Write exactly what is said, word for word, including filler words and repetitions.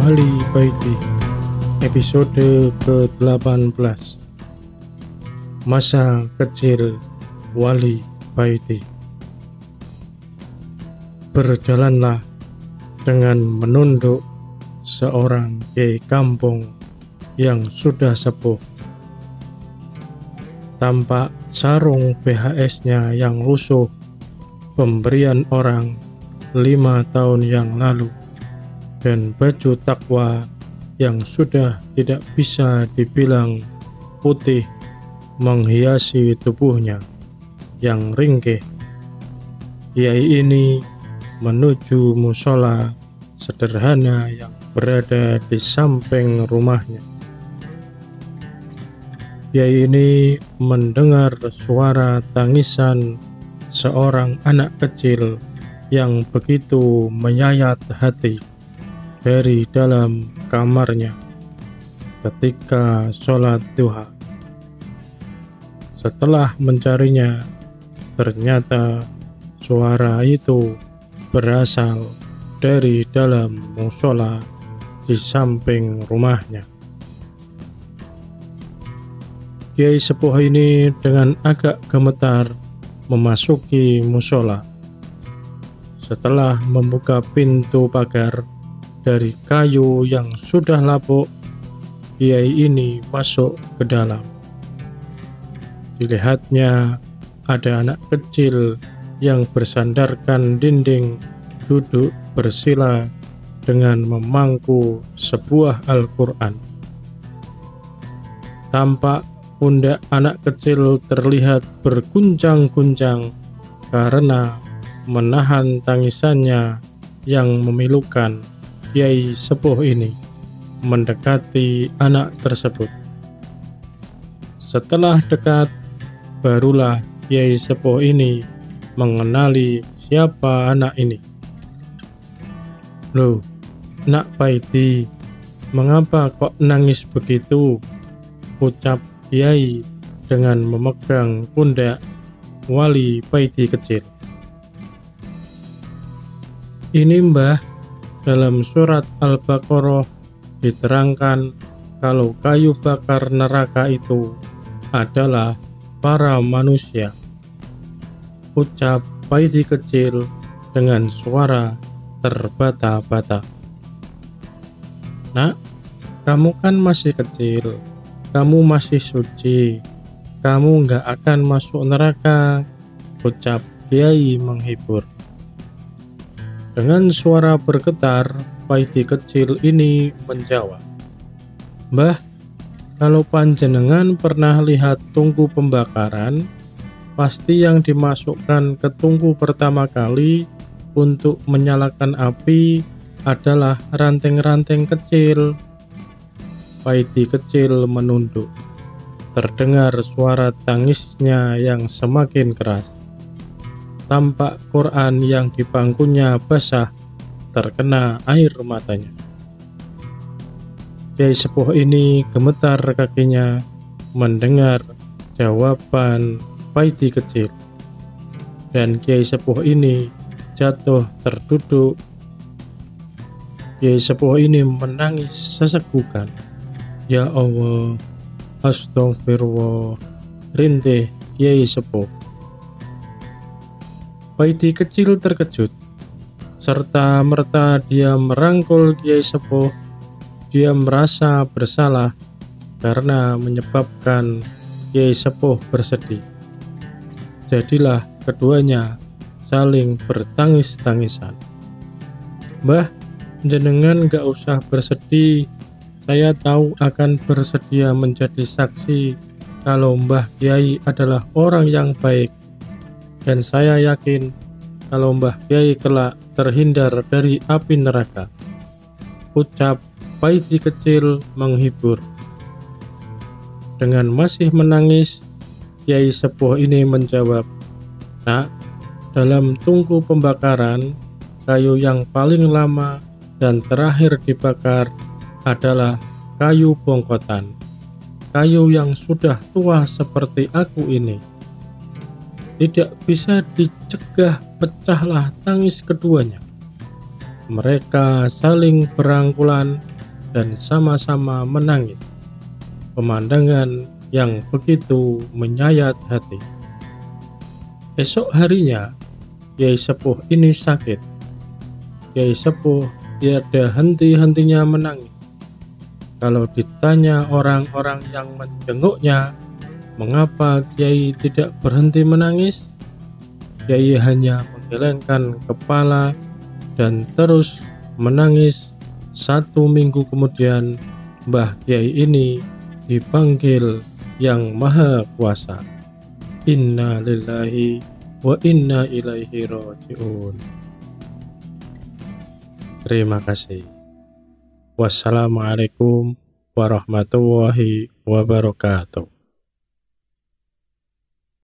Wali Paidi episode ke delapan belas. Masa kecil Wali Paidi. Berjalanlah dengan menunduk seorang kyai kampung yang sudah sepuh. Tampak sarung P H S-nya yang lusuh, pemberian orang lima tahun yang lalu, dan baju takwa yang sudah tidak bisa dibilang putih menghiasi tubuhnya yang ringkih. Kyai ini menuju musola sederhana yang berada di samping rumahnya. Kyai ini mendengar suara tangisan seorang anak kecil yang begitu menyayat hati dari dalam kamarnya ketika sholat duha. Setelah mencarinya, ternyata suara itu berasal dari dalam musola di samping rumahnya. Kyai sepuh ini dengan agak gemetar memasuki musola. Setelah membuka pintu pagar dari kayu yang sudah lapuk, kyai ini masuk ke dalam. Dilihatnya ada anak kecil yang bersandarkan dinding duduk bersila dengan memangku sebuah Al-Quran. Tampak pundak anak kecil terlihat berguncang-guncang karena menahan tangisannya yang memilukan. Kyai sepuh ini mendekati anak tersebut. Setelah dekat, barulah kyai sepuh ini mengenali siapa anak ini. "Loh, Nak Paidi, mengapa kok nangis begitu?" ucap kyai dengan memegang pundak Wali Paidi kecil. "Ini Mbah, dalam surat Al-Baqarah diterangkan kalau kayu bakar neraka itu adalah para manusia," ucap Paidi kecil dengan suara terbata-bata. "Nak, kamu kan masih kecil, kamu masih suci, kamu nggak akan masuk neraka," ucap kyai menghibur. Dengan suara bergetar, Paidi kecil ini menjawab, "Mbah, kalau panjenengan pernah lihat tungku pembakaran, pasti yang dimasukkan ke tungku pertama kali untuk menyalakan api adalah ranting-ranting kecil." Paidi kecil menunduk. Terdengar suara tangisnya yang semakin keras. Tampak Quran yang di bangkunya basah terkena air matanya. Kyai sepuh ini gemetar kakinya mendengar jawaban Paidi kecil, dan kyai sepuh ini jatuh terduduk. Kyai sepuh ini menangis sesegukan. "Ya Allah, astagfirullah," rintih kyai sepuh. Paidi kecil terkejut, serta merta dia merangkul kyai sepuh. Dia merasa bersalah karena menyebabkan kyai sepuh bersedih. Jadilah keduanya saling bertangis-tangisan. "Mbah, jenengan gak usah bersedih. Saya tahu akan bersedia menjadi saksi kalau Mbah Kyai adalah orang yang baik. Dan saya yakin kalau Mbah Kyai kelak terhindar dari api neraka," ucap Paidi kecil menghibur. Dengan masih menangis, kyai sepuh ini menjawab, "Nak, dalam tungku pembakaran, kayu yang paling lama dan terakhir dibakar adalah kayu bongkotan, kayu yang sudah tua seperti aku ini. Tidak bisa dicegah, pecahlah tangis keduanya. Mereka saling berangkulan dan sama-sama menangis. Pemandangan yang begitu menyayat hati. Esok harinya, Kyai Sepuh ini sakit. Kyai Sepuh tiada henti-hentinya menangis. Kalau ditanya orang-orang yang menjenguknya, mengapa Kyai tidak berhenti menangis? Kyai hanya menggelengkan kepala dan terus menangis. Satu minggu kemudian, Mbah Kyai ini dipanggil Yang Maha Kuasa. Inna lillahi wa inna ilaihi raji'un. Terima kasih. Wassalamualaikum warahmatullahi wabarakatuh.